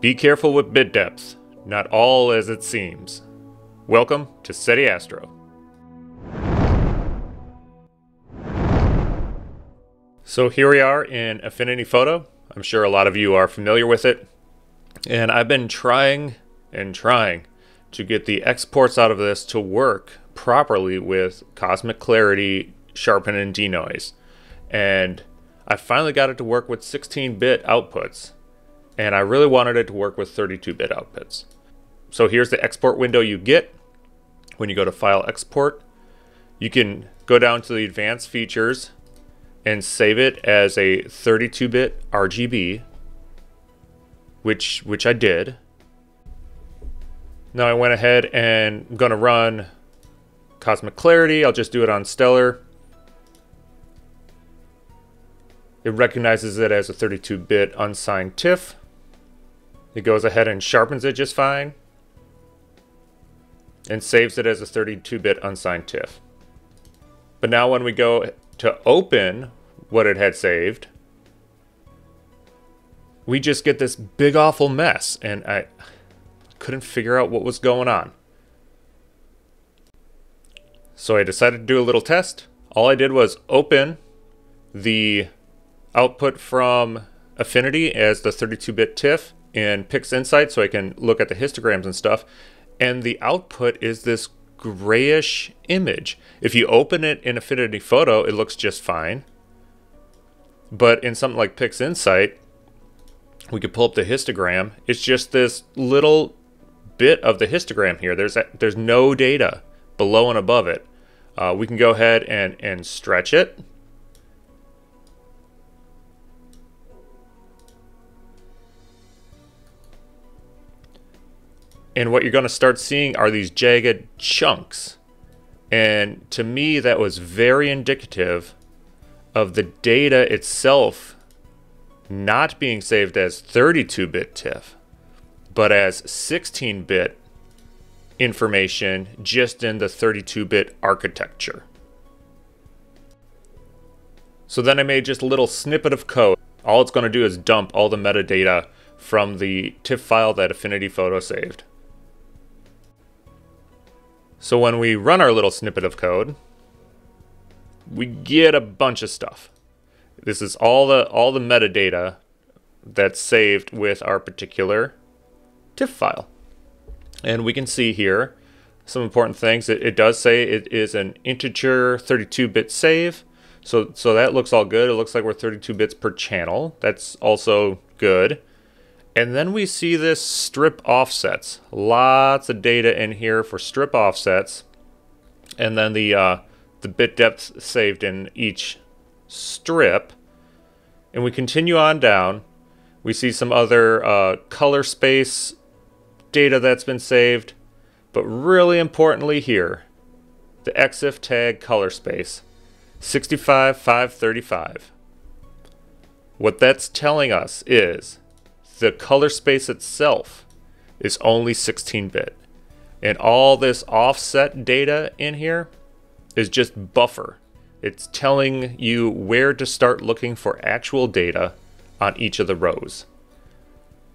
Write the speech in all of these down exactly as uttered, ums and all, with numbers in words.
Be careful with bit depth, not all as it seems. Welcome to SETI Astro. So here we are in Affinity Photo. I'm sure a lot of you are familiar with it. And I've been trying and trying to get the exports out of this to work properly with Cosmic Clarity, Sharpen, and Denoise. And I finally got it to work with sixteen bit outputs. And I really wanted it to work with thirty-two bit outputs. So here's the export window you get when you go to File, Export. You can go down to the Advanced Features and save it as a thirty-two bit R G B, which which I did. Now I went ahead and I'm gonna run Cosmic Clarity. I'll just do it on Stellar. It recognizes it as a thirty-two bit unsigned TIFF. It goes ahead and sharpens it just fine and saves it as a thirty-two bit unsigned TIFF. But now when we go to open what it had saved, we just get this big awful mess, and I couldn't figure out what was going on. So I decided to do a little test. All I did was open the output from Affinity as the thirty-two bit TIFF in PixInsight so I can look at the histograms and stuff, and the output is this grayish image. If you open it in Affinity Photo, it looks just fine. But in something like PixInsight, we could pull up the histogram. It's just this little bit of the histogram here. There's a, there's no data below and above it. Uh, we can go ahead and and stretch it. And what you're going to start seeing are these jagged chunks. And to me, that was very indicative of the data itself not being saved as thirty-two bit TIFF, but as sixteen bit information just in the thirty-two bit architecture. So then I made just a little snippet of code. All it's going to do is dump all the metadata from the TIFF file that Affinity Photo saved. So when we run our little snippet of code, we get a bunch of stuff. This is all the all the metadata that's saved with our particular TIFF file. And we can see here some important things. It, it does say it is an integer thirty-two bit save. So, so that looks all good. It looks like we're thirty-two bits per channel. That's also good. And then we see this strip offsets. Lots of data in here for strip offsets. And then the, uh, the bit depth saved in each strip. And we continue on down. We see some other uh, color space data that's been saved. But really importantly here, the E X I F tag color space, sixty-five, five thirty-five. What that's telling us is the color space itself is only sixteen bit. And all this offset data in here is just buffer. It's telling you where to start looking for actual data on each of the rows,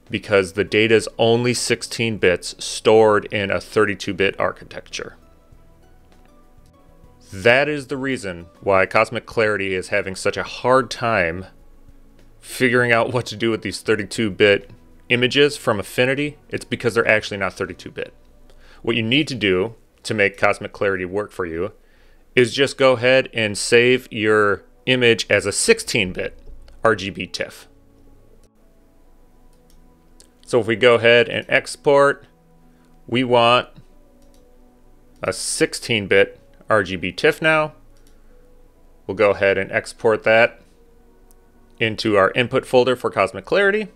because the data is only sixteen bits stored in a thirty-two bit architecture. That is the reason why Cosmic Clarity is having such a hard time figuring out what to do with these thirty-two bit images from Affinity. It's because they're actually not thirty-two bit. What you need to do to make Cosmic Clarity work for you is just go ahead and save your image as a sixteen bit R G B TIFF. So if we go ahead and export, we want a sixteen bit R G B TIFF now. We'll go ahead and export that into our input folder for Cosmic Clarity.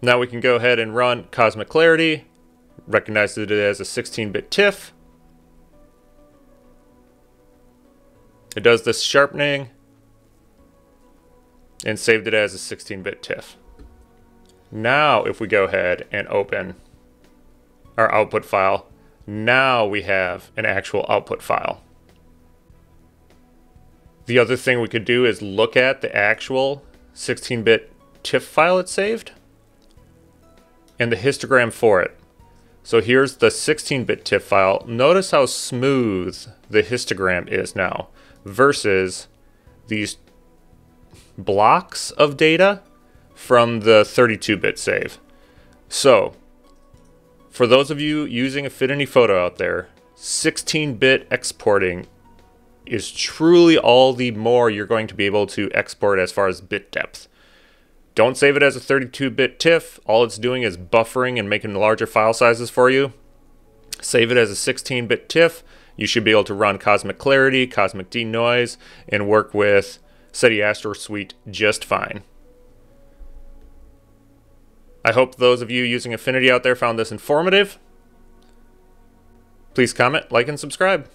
Now we can go ahead and run Cosmic Clarity, recognize it as a sixteen bit TIFF. It does this sharpening and saved it as a sixteen bit TIFF. Now if we go ahead and open our output file, now we have an actual output file. The other thing we could do is look at the actual sixteen bit TIFF file it saved and the histogram for it. So here's the sixteen bit TIFF file. Notice how smooth the histogram is now versus these blocks of data from the thirty-two bit save. So for those of you using Affinity Photo out there, sixteen bit exporting is truly all the more you're going to be able to export as far as bit depth. Don't save it as a thirty-two bit TIFF. All it's doing is buffering and making larger file sizes for you. Save it as a sixteen bit TIFF. You should be able to run Cosmic Clarity, Cosmic Denoise, and work with SETI Astro Suite just fine. I hope those of you using Affinity out there found this informative. Please comment, like, and subscribe.